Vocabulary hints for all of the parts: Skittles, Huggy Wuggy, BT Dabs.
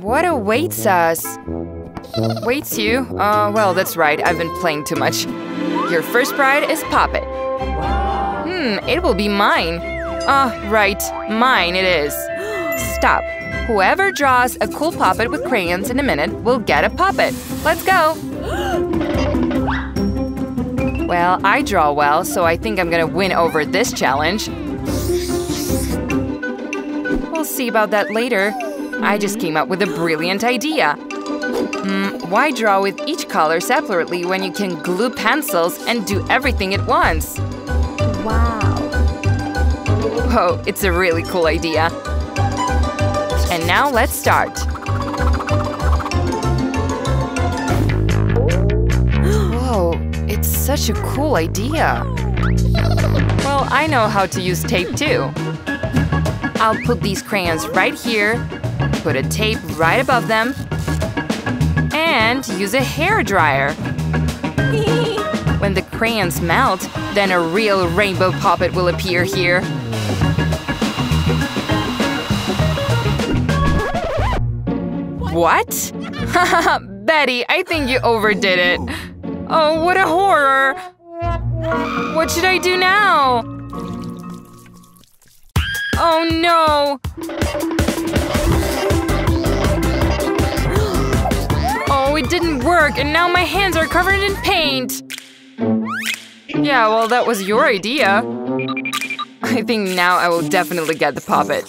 What awaits us? Waits you? Well, that's right, I've been playing too much. Your first prize is Poppet. It will be mine. Right, mine it is. Stop. Whoever draws a cool Poppet with crayons in a minute will get a Poppet. Let's go! Well, I draw well, so I think I'm gonna win over this challenge. We'll see about that later. I just came up with a brilliant idea. Why draw with each color separately when you can glue pencils and do everything at once? Wow. Oh, it's a really cool idea. And now let's start. Whoa, it's such a cool idea. Well, I know how to use tape too. I'll put these crayons right here, put a tape right above them, and use a hairdryer. When the crayons melt, then a real rainbow Poppet will appear here. What? Betty, I think you overdid it. Oh, what a horror! What should I do now? Oh no! It didn't work, and now my hands are covered in paint! Yeah, well, that was your idea. I think now I will definitely get the Poppet.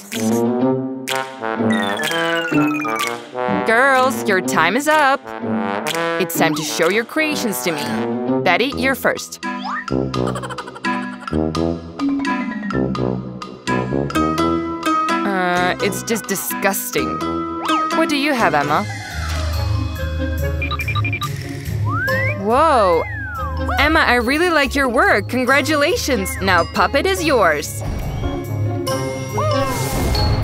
Girls, your time is up. It's time to show your creations to me. Betty, you're first. It's just disgusting. What do you have, Emma? Whoa! Emma, I really like your work! Congratulations! Now Poppet is yours!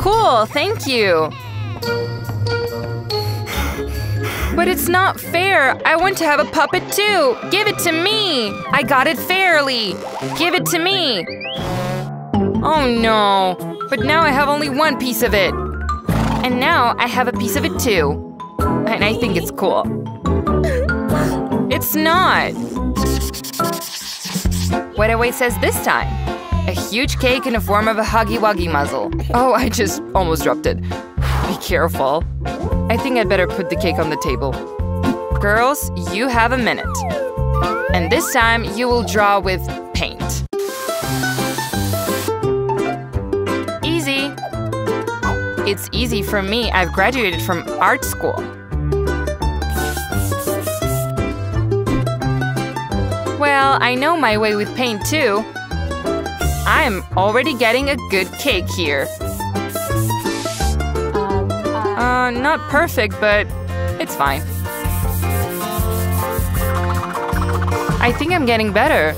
Cool! Thank you! But it's not fair! I want to have a Poppet too! Give it to me! I got it fairly! Give it to me! Oh no! But now I have only one piece of it! And now I have a piece of it too! And I think it's cool! It's not! What awaits us this time? A huge cake in the form of a Huggy Wuggy muzzle. Oh, I just almost dropped it. Be careful. I think I'd better put the cake on the table. Girls, you have a minute. And this time, you will draw with paint. Easy. It's easy for me. I've graduated from art school. Well, I know my way with paint, too. I'm already getting a good cake here. Not perfect, but it's fine. I think I'm getting better.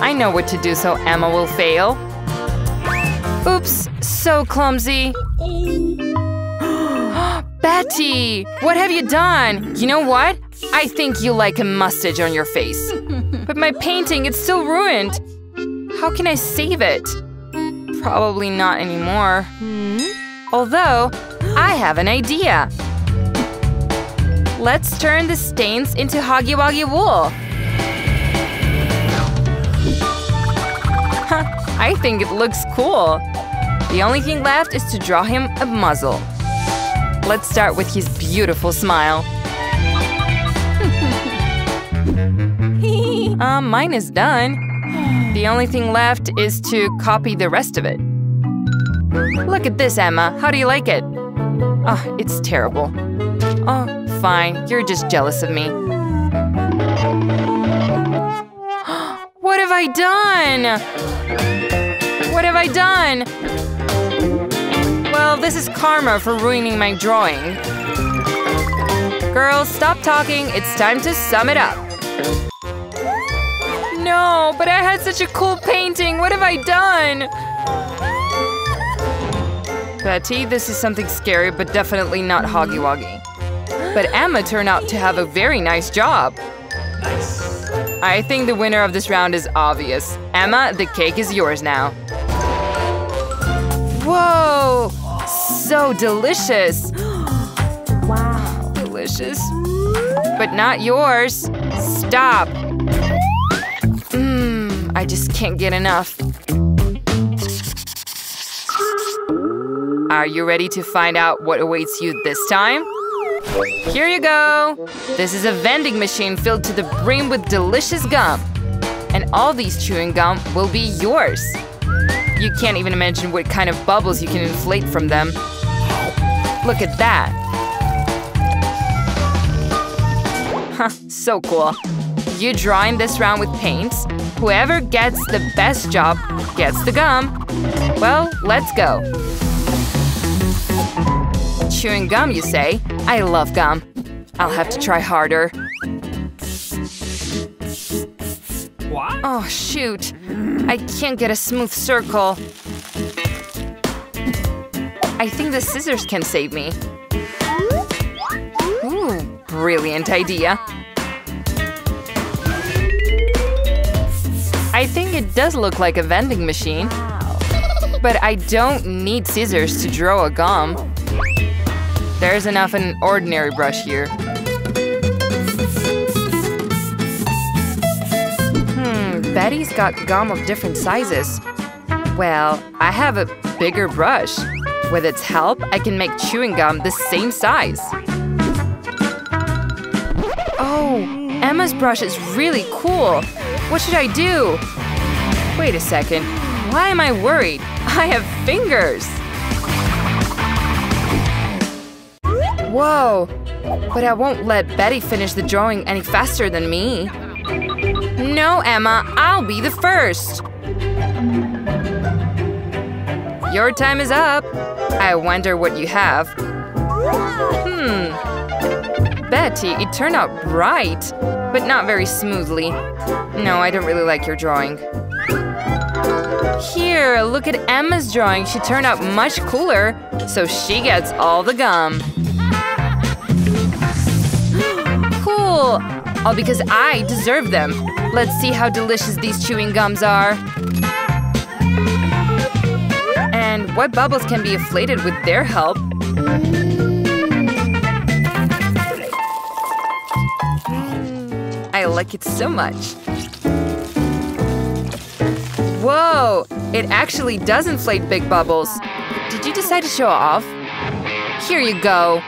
I know what to do so Emma will fail. Oops, so clumsy. Betty, what have you done? You know what? I think you like a mustache on your face. But my painting, it's still ruined. How can I save it? Probably not anymore. Although, I have an idea. Let's turn the stains into Huggy Wuggy wool. I think it looks cool. The only thing left is to draw him a muzzle. Let's start with his beautiful smile. Mine is done. The only thing left is to copy the rest of it. Look at this, Emma. How do you like it? Oh, it's terrible. Oh, fine. You're just jealous of me. What have I done? What have I done? Well, this is karma for ruining my drawing. Girls, stop talking. It's time to sum it up. No, but I had such a cool painting. What have I done? Betty, this is something scary, but definitely not Huggy Wuggy. But Emma turned out to have a very nice job. Nice. I think the winner of this round is obvious. Emma, the cake is yours now. Whoa! so delicious. Wow. Delicious. But not yours. Stop. I just can't get enough. Are you ready to find out what awaits you this time? Here you go! This is a vending machine filled to the brim with delicious gum. And all these chewing gum will be yours. You can't even imagine what kind of bubbles you can inflate from them. Look at that! Huh, so cool. You're drawing this round with paints. Whoever gets the best job gets the gum. Well, let's go. Chewing gum, you say? I love gum. I'll have to try harder. What? Oh, shoot. I can't get a smooth circle. I think the scissors can save me. Ooh, brilliant idea. I think it does look like a vending machine. But I don't need scissors to draw a gum. There's enough in an ordinary brush here. Betty's got gum of different sizes. Well, I have a bigger brush. With its help, I can make chewing gum the same size. Oh, Emma's brush is really cool. What should I do? Wait a second. Why am I worried? I have fingers! Whoa! But I won't let Betty finish the drawing any faster than me. No, Emma, I'll be the first! Your time is up. I wonder what you have. Betty, it turned out bright, but not very smoothly. No, I don't really like your drawing. Here, look at Emma's drawing. She turned out much cooler, so she gets all the gum. Cool! All because I deserve them. Let's see how delicious these chewing gums are. And what bubbles can be inflated with their help? I like it so much. Whoa! It actually does inflate big bubbles. Did you decide to show off? Here you go.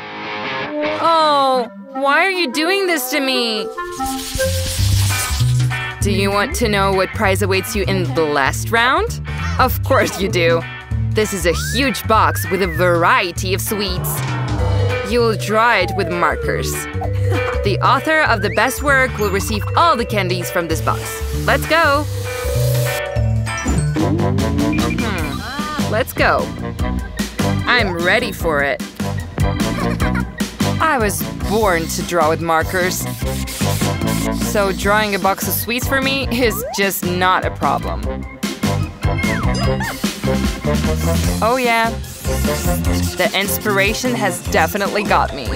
Oh, why are you doing this to me? Do you want to know what prize awaits you in the last round? Of course you do. This is a huge box with a variety of sweets. You'll draw it with markers. The author of the best work will receive all the candies from this box. Let's go! Let's go. I'm ready for it. I was born to draw with markers. So drawing a box of sweets for me is just not a problem. Oh yeah. The inspiration has definitely got me.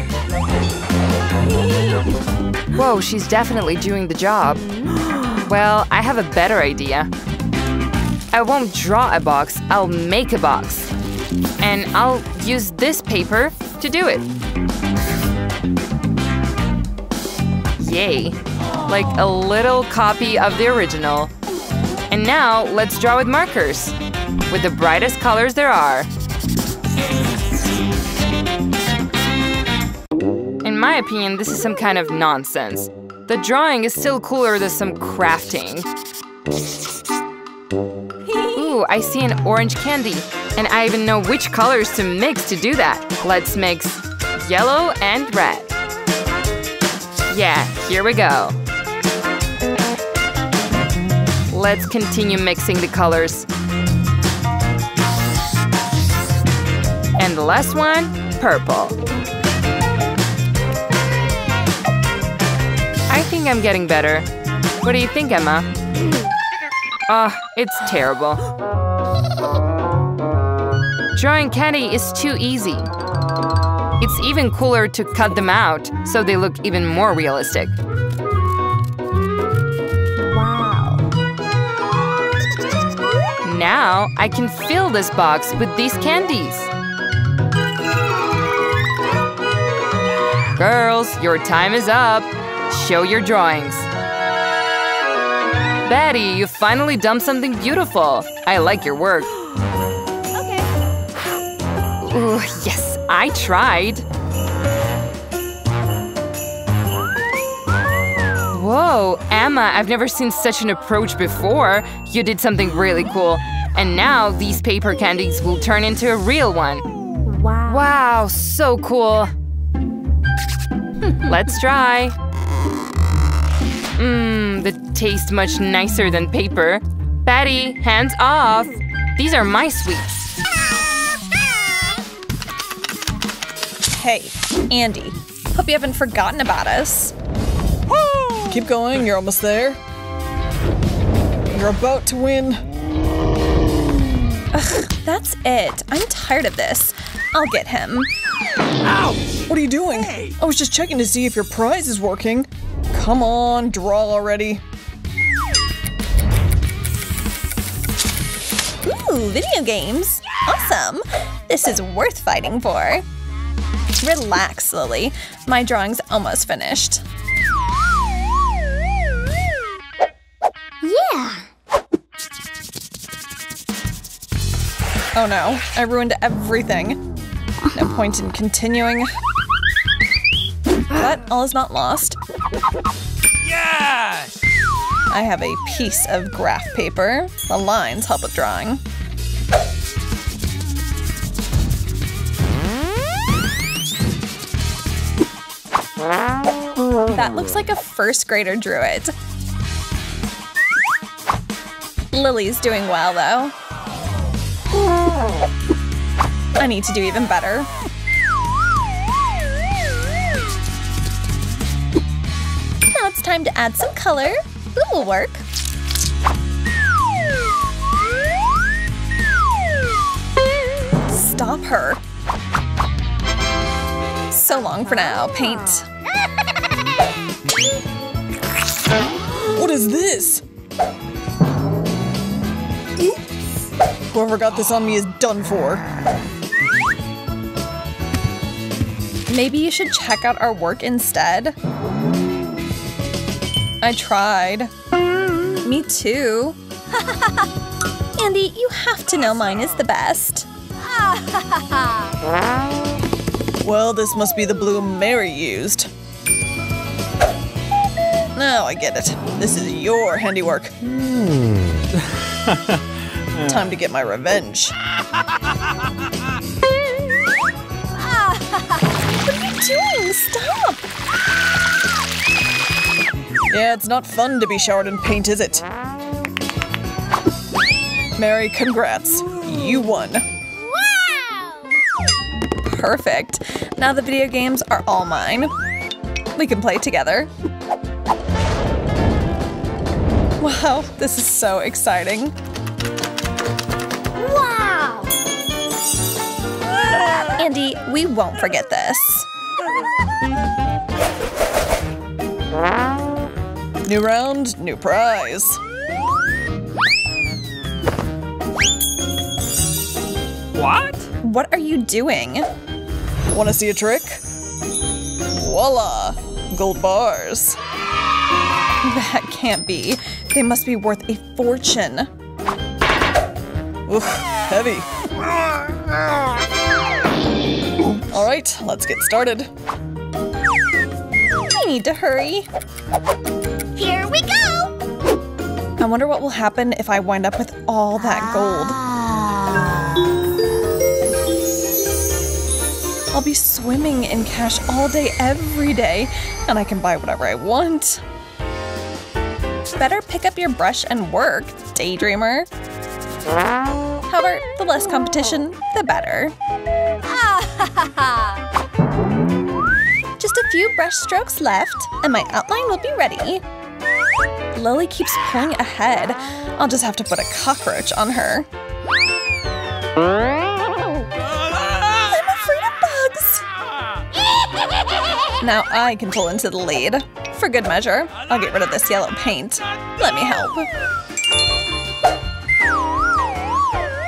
Whoa, she's definitely doing the job. Well, I have a better idea. I won't draw a box, I'll make a box. And I'll use this paper to do it. Yay! Like a little copy of the original. And now, let's draw with markers. With the brightest colors there are. In my opinion, this is some kind of nonsense. The drawing is still cooler than some crafting. Ooh, I see an orange candy. And I even know which colors to mix to do that. Let's mix yellow and red. Yeah, here we go. Let's continue mixing the colors. And the last one, purple. I think I'm getting better. What do you think, Emma? Oh, it's terrible. Drawing candy is too easy. It's even cooler to cut them out, so they look even more realistic. Wow. Now I can fill this box with these candies. Skittles, your time is up. Show your drawings. Betty, you finally dumped something beautiful. I like your work. Okay. Ooh, yes, I tried. Whoa, Emma, I've never seen such an approach before. You did something really cool. And now these paper candies will turn into a real one. Wow. Wow, so cool. Let's try. They taste much nicer than paper. Patty, hands off. These are my sweets. Hey, Andy. Hope you haven't forgotten about us. Keep going, you're almost there. You're about to win. Ugh, that's it. I'm tired of this. I'll get him. Ow! What are you doing? Hey. I was just checking to see if your prize is working. Come on, draw already. Ooh, video games. Awesome. This is worth fighting for. Relax, Lily. My drawing's almost finished. Yeah. Oh no, I ruined everything. No point in continuing. But all is not lost. Yes! I have a piece of graph paper. The lines help with drawing. That looks like a first grader drew it. Lily's doing well, though. I need to do even better. Now it's time to add some color. Blue will work. Stop her. So long for now, paint. What is this? Whoever got this on me is done for. Maybe you should check out our work instead. I tried. Me too. Andy, you have to know mine is the best. Well, this must be the blue Mary used. Now I get it. This is your handiwork. Time to get my revenge. What are you doing? Stop! Yeah, it's not fun to be showered in paint, is it? Mary, congrats. You won. Wow! Perfect. Now the video games are all mine. We can play together. Wow, this is so exciting. Andy, we won't forget this. New round, new prize. What? What are you doing? Want to see a trick? Voila! Gold bars. That can't be. They must be worth a fortune. Oof, heavy. All right, let's get started. I need to hurry. Here we go! I wonder what will happen if I wind up with all that gold. I'll be swimming in cash all day, every day, and I can buy whatever I want. Better pick up your brush and work, daydreamer. However, the less competition, the better. Just a few brush strokes left, and my outline will be ready. Lily keeps pulling ahead. I'll just have to put a cockroach on her. I'm afraid of bugs! Now I can pull into the lead. For good measure, I'll get rid of this yellow paint. Let me help.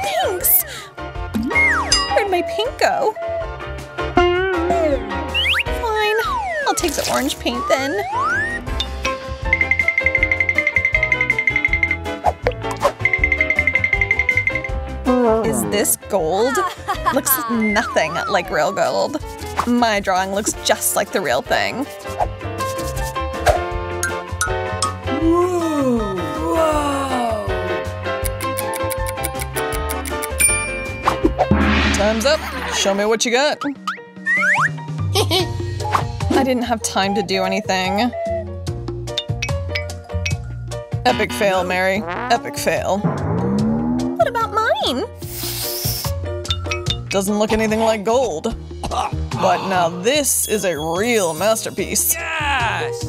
Thanks! Where'd my pink go? takes orange paint then. Is this gold? Looks nothing like real gold. My drawing looks just like the real thing. Ooh, whoa. Time's up. Show me what you got. I didn't have time to do anything. Epic fail, Mary. Epic fail. What about mine? Doesn't look anything like gold. But now this is a real masterpiece. Yes!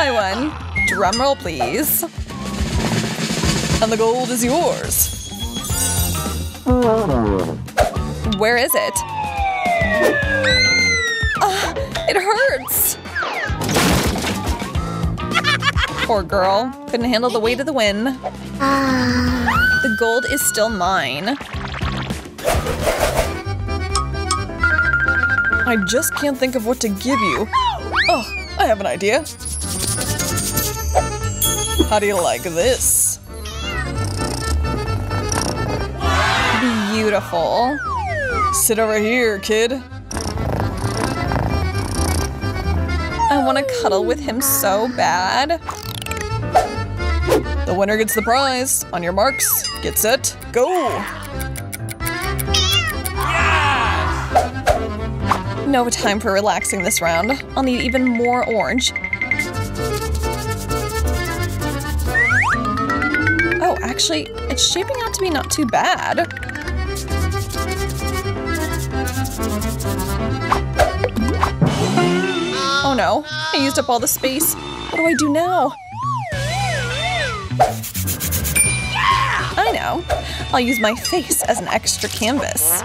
I won. Drum roll, please. And the gold is yours. Where is it? It hurts! Poor girl. Couldn't handle the weight of the win. The gold is still mine. I just can't think of what to give you. Oh, I have an idea. How do you like this? Beautiful. Sit over here, kid. I want to cuddle with him so bad. The winner gets the prize. On your marks, get set, go! Yes! No time for relaxing this round. I'll need even more orange. Oh, actually, it's shaping out to be not too bad. Oh no, I used up all the space. What do I do now? I know. I'll use my face as an extra canvas.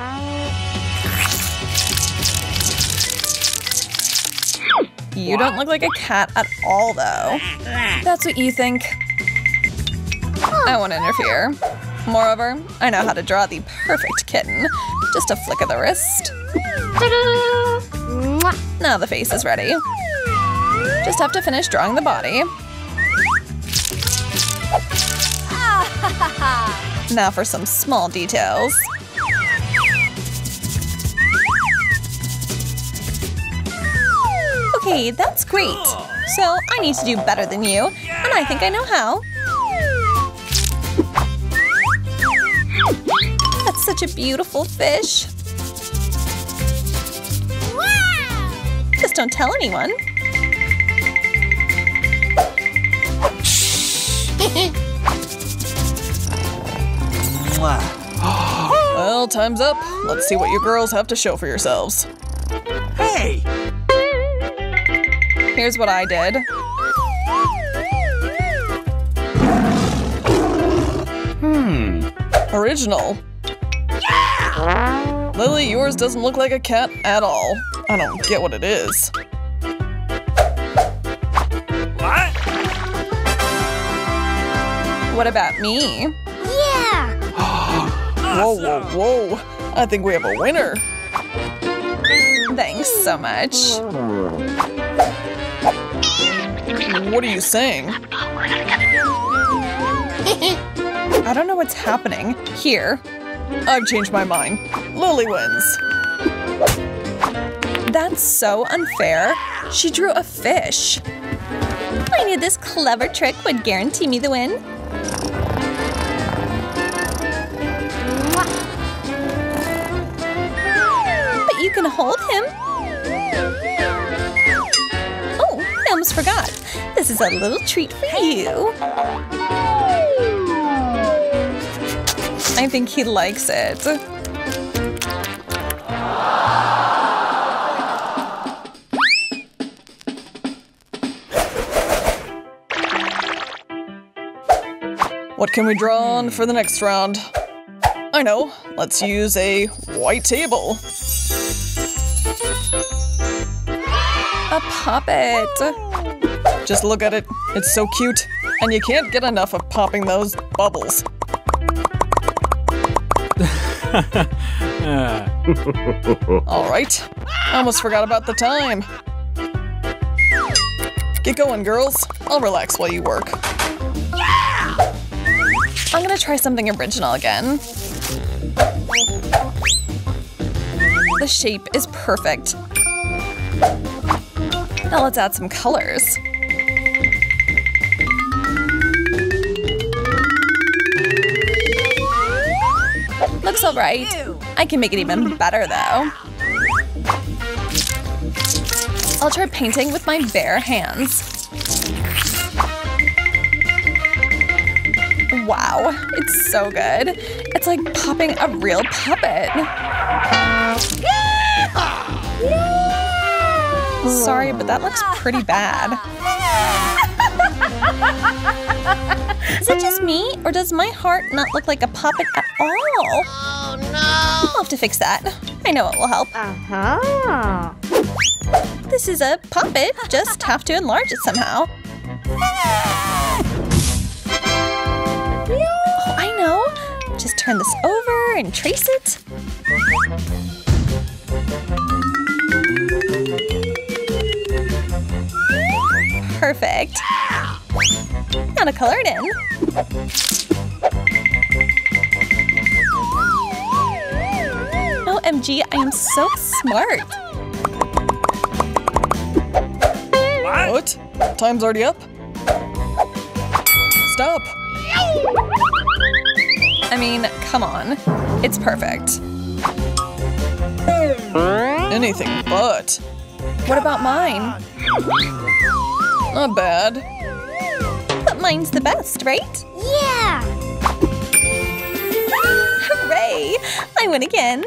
You don't look like a cat at all, though. That's what you think. I won't interfere. Moreover, I know how to draw the perfect kitten. Just a flick of the wrist. Now the face is ready. Just have to finish drawing the body. Now for some small details. Okay, that's great. So I need to do better than you, and I think I know how. That's such a beautiful fish. Just don't tell anyone. Well, time's up. Let's see what you girls have to show for yourselves. Hey! Here's what I did. Original. Yeah! Lily, yours doesn't look like a cat at all. I don't get what it is. What about me? Yeah! Whoa, whoa, whoa! I think we have a winner! Thanks so much. What are you saying? I don't know what's happening. Here. I've changed my mind. Lily wins. That's so unfair. She drew a fish. I knew this clever trick would guarantee me the win. But you can hold him. Oh, I almost forgot. This is a little treat for you. I think he likes it. What can we draw on for the next round? I know, let's use a white table. A puppet. Just look at it, it's so cute. And you can't get enough of popping those bubbles. Alright. I almost forgot about the time. Get going, girls. I'll relax while you work. Yeah! I'm gonna try something original again. The shape is perfect. Now let's add some colors. Looks all right. I can make it even better, though. I'll try painting with my bare hands. Wow, it's so good. It's like popping a real puppet. Sorry, but that looks pretty bad. Is it just me, or does my heart not look like a puppet at all? Oh no! I'll have to fix that. I know it will help. Uh-huh. This is a puppet. Just have to enlarge it somehow. Oh, I know. Just turn this over and trace it. Perfect. Now to color it in. OMG, I am so smart. What? Time's already up? Stop. I mean, come on. It's perfect. Anything but. What about mine? Not bad. Mine's the best, right? Yeah! Hooray! I win again!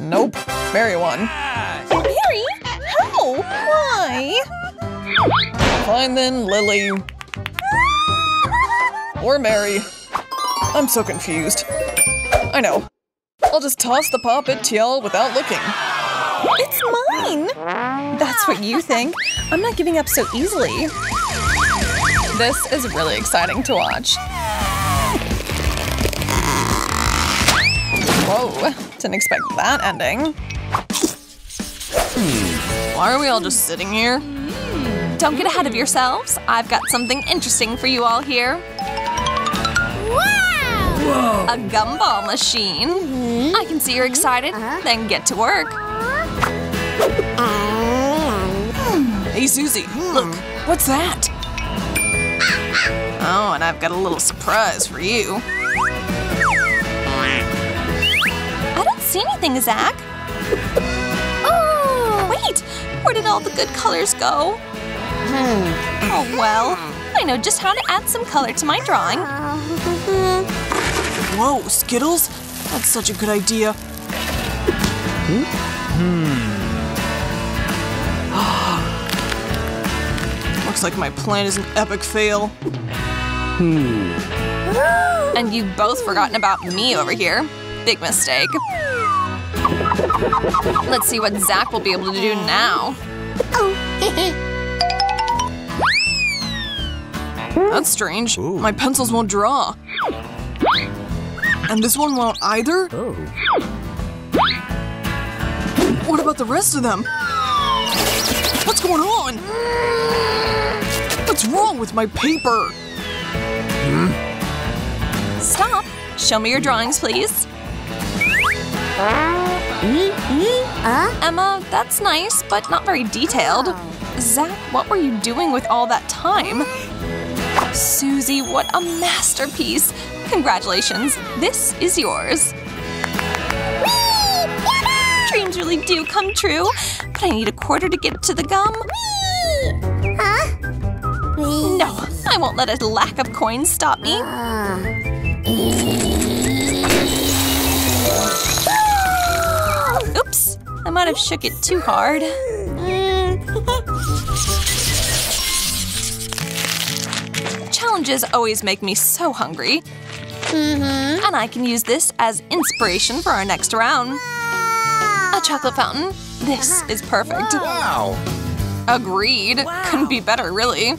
Nope. Mary won. Mary? How? Why? Fine then, Lily. Or Mary. I'm so confused. I know. I'll just toss the pop at Tiel without looking. It's mine! That's what you think. I'm not giving up so easily. This is really exciting to watch. Whoa, didn't expect that ending. Why are we all just sitting here? Don't get ahead of yourselves. I've got something interesting for you all here. Wow! Whoa. A gumball machine. Mm-hmm. I can see you're excited. Then get to work. Hey, Susie, look. What's that? Oh, and I've got a little surprise for you. I don't see anything, Zach. Oh, wait! Where did all the good colors go? Oh, well. I know just how to add some color to my drawing. Whoa, Skittles? That's such a good idea. Looks like my plan is an epic fail. And you've both forgotten about me over here. Big mistake. Let's see what Zach will be able to do now. That's strange. My pencils won't draw. And this one won't either? What about the rest of them? What's going on? What's wrong with my paper? Stop! Show me your drawings, please. Emma, that's nice, but not very detailed. Zach, what were you doing with all that time? Susie, what a masterpiece! Congratulations, this is yours. Dreams really do come true, but I need a quarter to get to the gum. No, I won't let a lack of coins stop me. Oops, I might have shook it too hard. Challenges always make me so hungry. And I can use this as inspiration for our next round. A chocolate fountain. This is perfect. Wow. Agreed. Wow. Couldn't be better, really.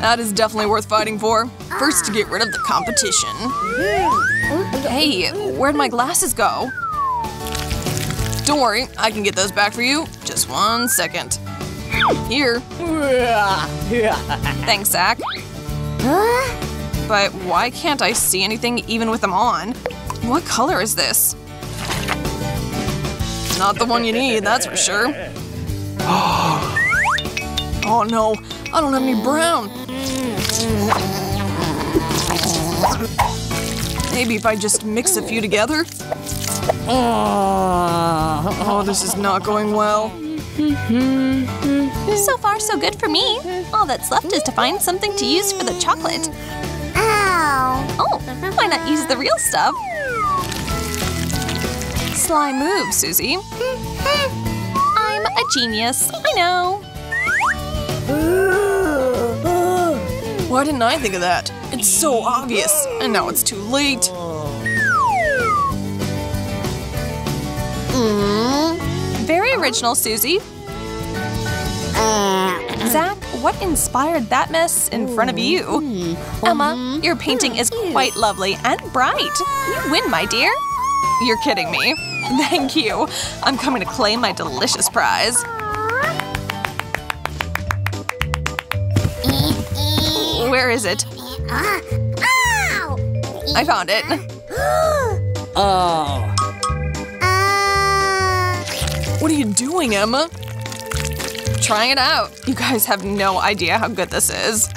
That is definitely worth fighting for. First to get rid of the competition. Hey, where'd my glasses go? Don't worry, I can get those back for you. Just 1 second. Here. Thanks, Zach. But why can't I see anything even with them on? What color is this? Not the one you need, that's for sure. Oh no, I don't have any brown. Maybe if I just mix a few together? Oh, this is not going well. So far, so good for me. All that's left is to find something to use for the chocolate. Oh, why not use the real stuff? Sly move, Susie. I'm a genius, I know. Why didn't I think of that? It's so obvious, and now it's too late. Very original, Susie. Zach, what inspired that mess in front of you? Emma, your painting is quite lovely and bright. You win, my dear. You're kidding me. Thank you. I'm coming to claim my delicious prize. Where is it? I found it. Oh. What are you doing, Emma? Trying it out. You guys have no idea how good this is.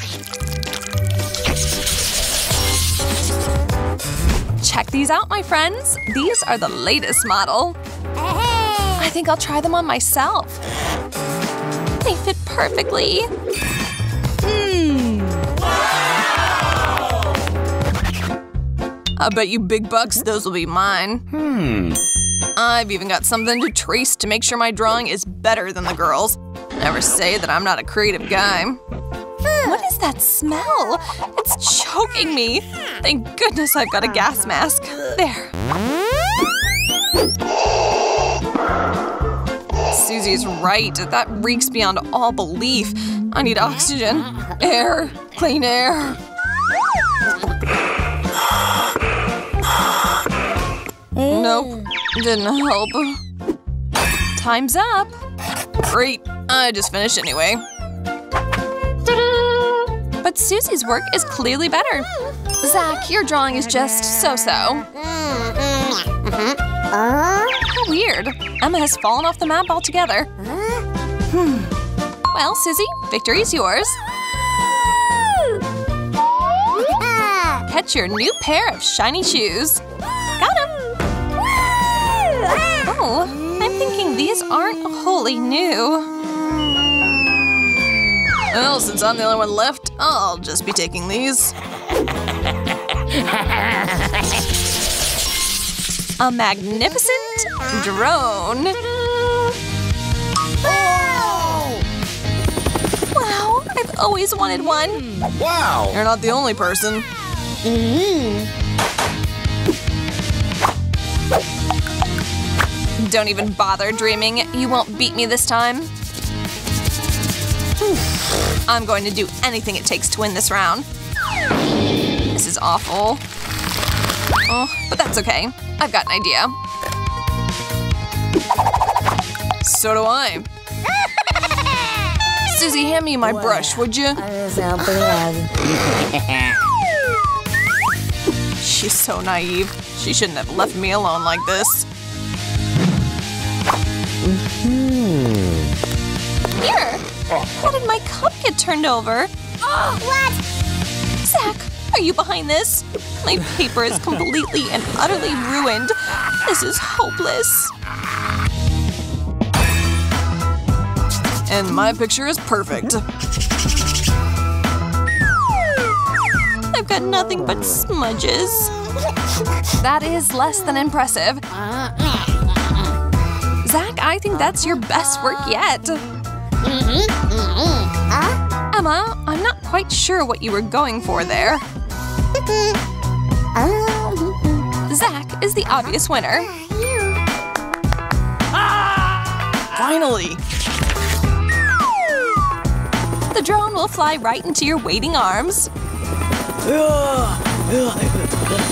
Check these out, my friends. These are the latest model. I think I'll try them on myself. They fit perfectly. Wow! I bet you big bucks those will be mine. I've even got something to trace to make sure my drawing is better than the girls. Never say that I'm not a creative guy. What is that smell? It's choking me. Thank goodness I've got a gas mask. There. Susie's right. That reeks beyond all belief. I need oxygen, air, clean air. Nope. Didn't help. Time's up. Great. I just finished anyway. But Susie's work is clearly better. Zach, your drawing is just so-so. How weird. Emma has fallen off the map altogether. Well, Susie, victory's yours. Catch your new pair of shiny shoes. Got 'em. Oh, I'm thinking these aren't wholly new. Well, since I'm the only one left, I'll just be taking these. A magnificent drone. Wow! Wow, I've always wanted one. Wow! You're not the only person. Don't even bother dreaming. You won't beat me this time. I'm going to do anything it takes to win this round. This is awful. Oh, but that's okay. I've got an idea. So do I. Susie, hand me my brush, would you? She's so naive. She shouldn't have left me alone like this. Here. How did my cup get turned over? Oh, what? Zach, are you behind this? My paper is completely and utterly ruined. This is hopeless. And my picture is perfect. I've got nothing but smudges. That is less than impressive. Zach, I think that's your best work yet. Emma, I'm not quite sure what you were going for there. Zach is the obvious winner. Finally! The drone will fly right into your waiting arms.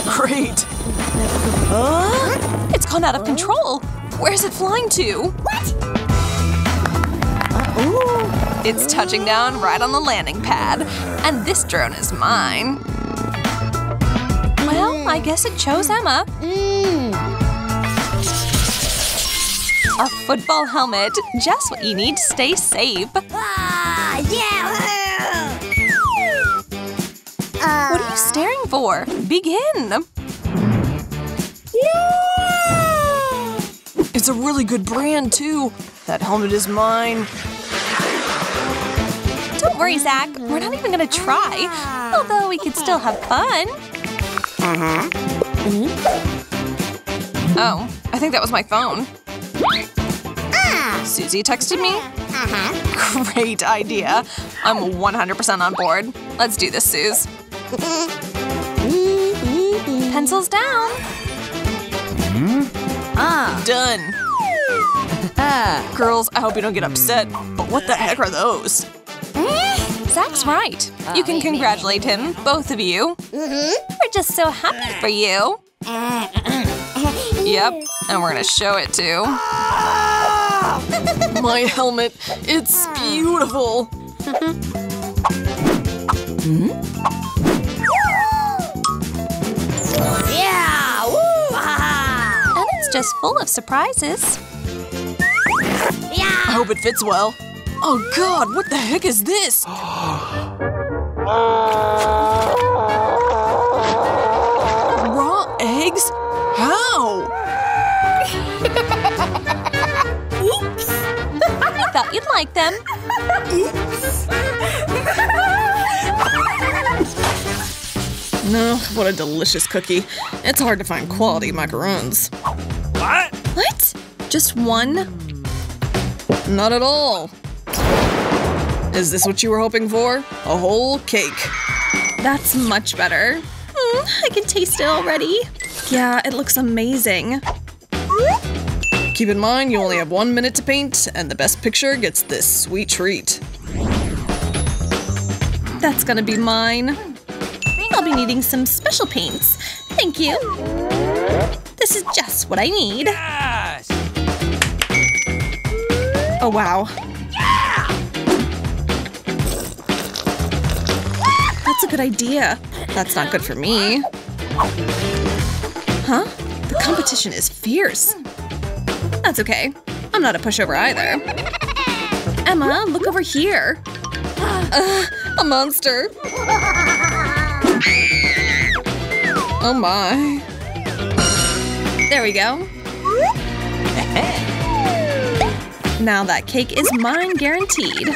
Great! It's gone out of control. Where's it flying to? What? It's touching down right on the landing pad. And this drone is mine. Well, I guess it chose Emma. A football helmet, just what you need to stay safe. What are you staring for? Begin! Yeah. It's a really good brand, too. That helmet is mine. Don't worry, Zach. We're not even gonna try. Although we could still have fun. Oh, I think that was my phone. Susie texted me? Great idea. I'm 100% on board. Let's do this, Suze. Pencils down. Done. Girls, I hope you don't get upset, but what the heck are those? Zach's right. You can congratulate him, both of you. We're just so happy for you. Yep, and we're gonna show it too. My helmet, it's beautiful. Yeah! And it's just full of surprises. I hope it fits well. Oh God, what the heck is this? Raw eggs? How? Oops! I thought you'd like them. Oops! No, what a delicious cookie. It's hard to find quality macarons. What? What? Just one? Not at all. Is this what you were hoping for? A whole cake. That's much better. I can taste it already. Yeah, it looks amazing. Keep in mind, you only have 1 minute to paint, and the best picture gets this sweet treat. That's gonna be mine. I'll be needing some special paints. Thank you. This is just what I need. Yes! Oh, wow. Yeah! That's a good idea. That's not good for me. Huh? The competition is fierce. That's okay. I'm not a pushover either. Emma, look over here. A monster. Oh my. There we go. Now that cake is mine guaranteed.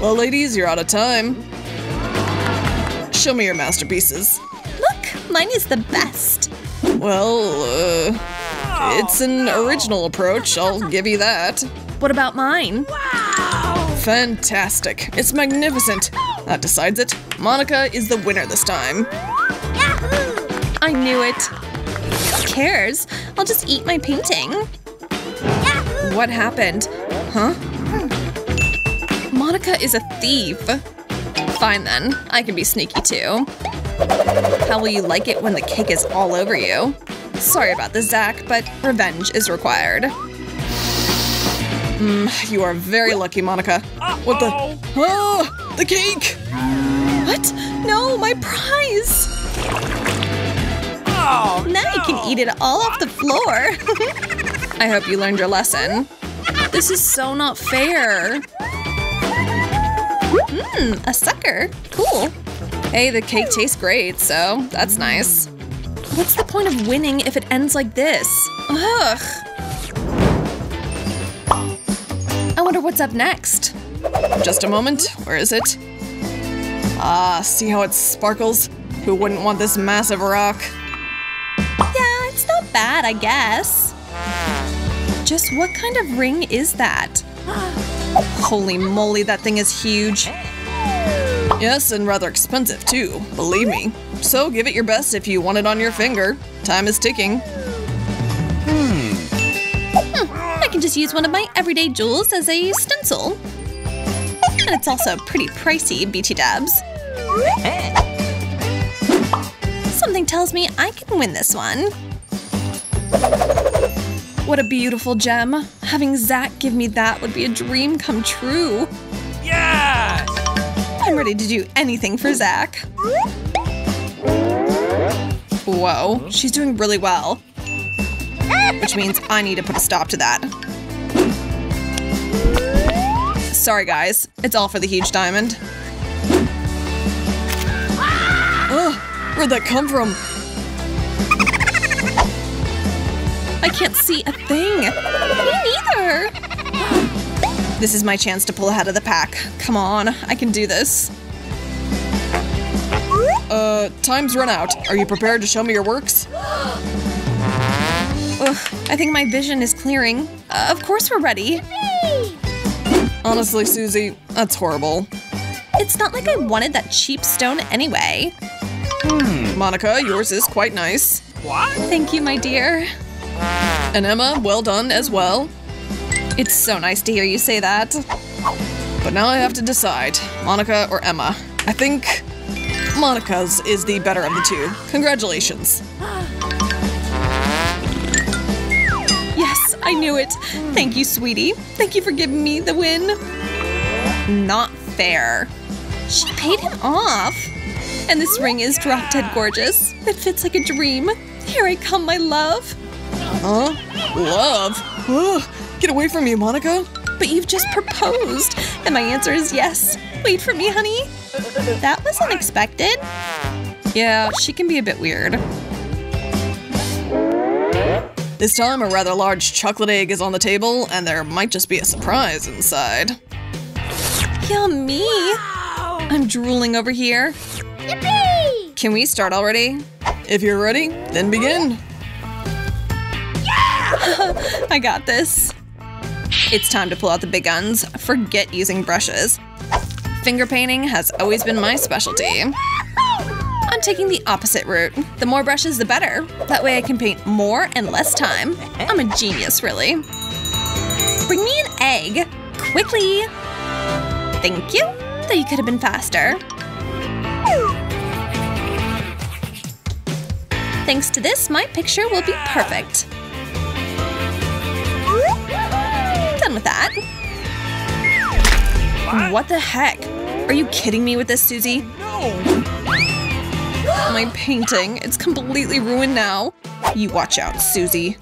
Well, ladies, you're out of time. Show me your masterpieces. Mine is the best. Well, it's an original approach, I'll give you that. What about mine? Wow! Fantastic. It's magnificent. That decides it. Monica is the winner this time. Yahoo! I knew it. Who cares? I'll just eat my painting. Yahoo! What happened? Huh? Monica is a thief. Fine then. I can be sneaky too. How will you like it when the cake is all over you? Sorry about this, Zach, but revenge is required. You are very lucky, Monica. What the? Oh, the cake! What? No, my prize! Oh, now you can eat it all off the floor. I hope you learned your lesson. This is so not fair. A sucker. Cool. Hey, the cake tastes great, so that's nice. What's the point of winning if it ends like this? Ugh. I wonder what's up next. Just a moment. Where is it? Ah, see how it sparkles? Who wouldn't want this massive rock? Yeah, it's not bad, I guess. Just what kind of ring is that? Holy moly, that thing is huge. Yes, and rather expensive, too, believe me. So give it your best if you want it on your finger. Time is ticking. I can just use one of my everyday jewels as a stencil. And it's also pretty pricey, BT Dabs. Something tells me I can win this one. What a beautiful gem. Having Zach give me that would be a dream come true. Yeah! I'm ready to do anything for Zach. Whoa, she's doing really well. Which means I need to put a stop to that. Sorry guys, it's all for the huge diamond. Ugh, where'd that come from? I can't see a thing. Me neither. This is my chance to pull ahead of the pack. Come on, I can do this. Time's run out. Are you prepared to show me your works? Ugh, I think my vision is clearing. Of course we're ready. Honestly, Susie, that's horrible. It's not like I wanted that cheap stone anyway. Monica, yours is quite nice. What? Thank you, my dear. And Emma, well done as well. It's so nice to hear you say that. But now I have to decide, Monica or Emma. I think Monica's is the better of the two. Congratulations. Yes, I knew it. Thank you, sweetie. Thank you for giving me the win. Not fair. She paid him off. And this ring is drop dead gorgeous. It fits like a dream. Here I come, my love. Huh? Love? Ugh, get away from me, Monica. But you've just proposed. And my answer is yes. Wait for me, honey. That was unexpected. Yeah, she can be a bit weird. This time, a rather large chocolate egg is on the table, and there might just be a surprise inside. Yummy! Wow. I'm drooling over here. Yippee! Can we start already? If you're ready, then begin. I got this. It's time to pull out the big guns. Forget using brushes. Finger painting has always been my specialty. I'm taking the opposite route. The more brushes, the better. That way I can paint more and less time. I'm a genius, really. Bring me an egg. Quickly. Thank you. Though you could have been faster. Thanks to this, my picture will be perfect. Done with that. What the heck? Are you kidding me with this, Susie? No. My painting, it's completely ruined now. You watch out, Susie.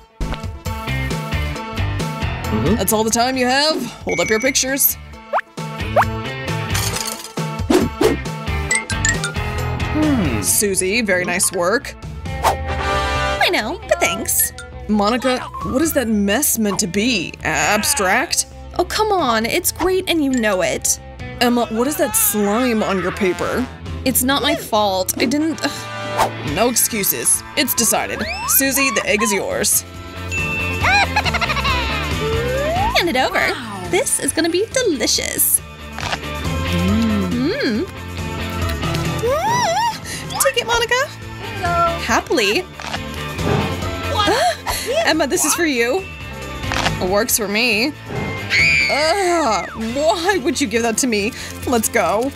That's all the time you have. Hold up your pictures. Susie, very nice work. I know, but thanks. Monica, what is that mess meant to be? Abstract? Oh, come on, it's great and you know it. Emma, what is that slime on your paper? It's not my fault. I didn't… Ugh. No excuses. It's decided. Susie, the egg is yours. Hand it over. Wow. This is gonna be delicious. Take it, Monica. Hello. Happily. Emma, this is for you. It works for me. Why would you give that to me? Let's go.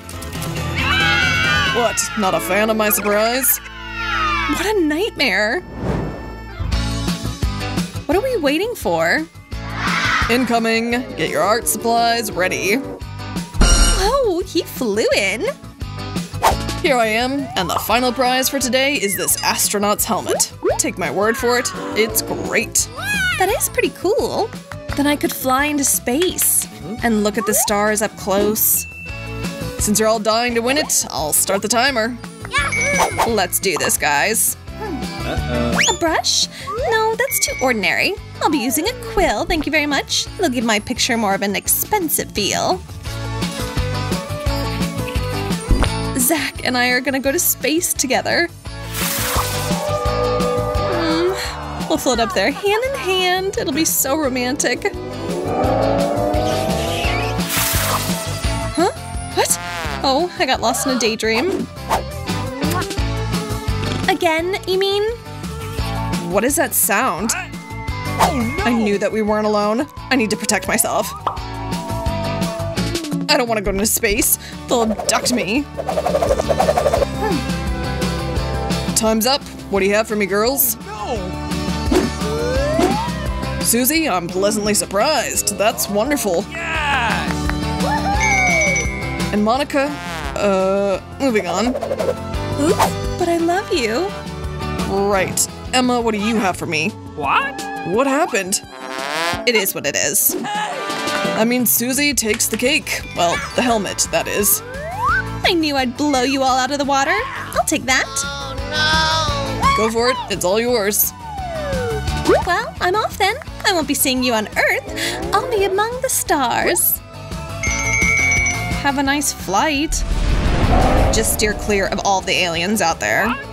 What? Not a fan of my surprise? What a nightmare. What are we waiting for? Incoming. Get your art supplies ready. Oh, he flew in. Here I am, and the final prize for today is this astronaut's helmet. Take my word for it, it's great. That is pretty cool. Then I could fly into space and look at the stars up close. Since you're all dying to win it, I'll start the timer. Yahoo! Let's do this, guys. A brush? No, that's too ordinary. I'll be using a quill, thank you very much. It'll give my picture more of an expensive feel. Zach and I are gonna go to space together. We'll float up there hand in hand. It'll be so romantic. What? Oh, I got lost in a daydream. Again, you mean? What is that sound? Oh, no. I knew that we weren't alone. I need to protect myself. I don't want to go into space. They'll abduct me. Time's up. What do you have for me, girls? Oh, no. Susie, I'm pleasantly surprised. That's wonderful. Yes. And Monica, moving on. Oops, but I love you. Right. Emma, what do you have for me? What? What happened? It is what it is. I mean, Susie takes the cake. Well, the helmet, that is. I knew I'd blow you all out of the water. I'll take that. Oh, no. Go for it. It's all yours. Well, I'm off then. I won't be seeing you on Earth. I'll be among the stars. Have a nice flight. Just steer clear of all the aliens out there.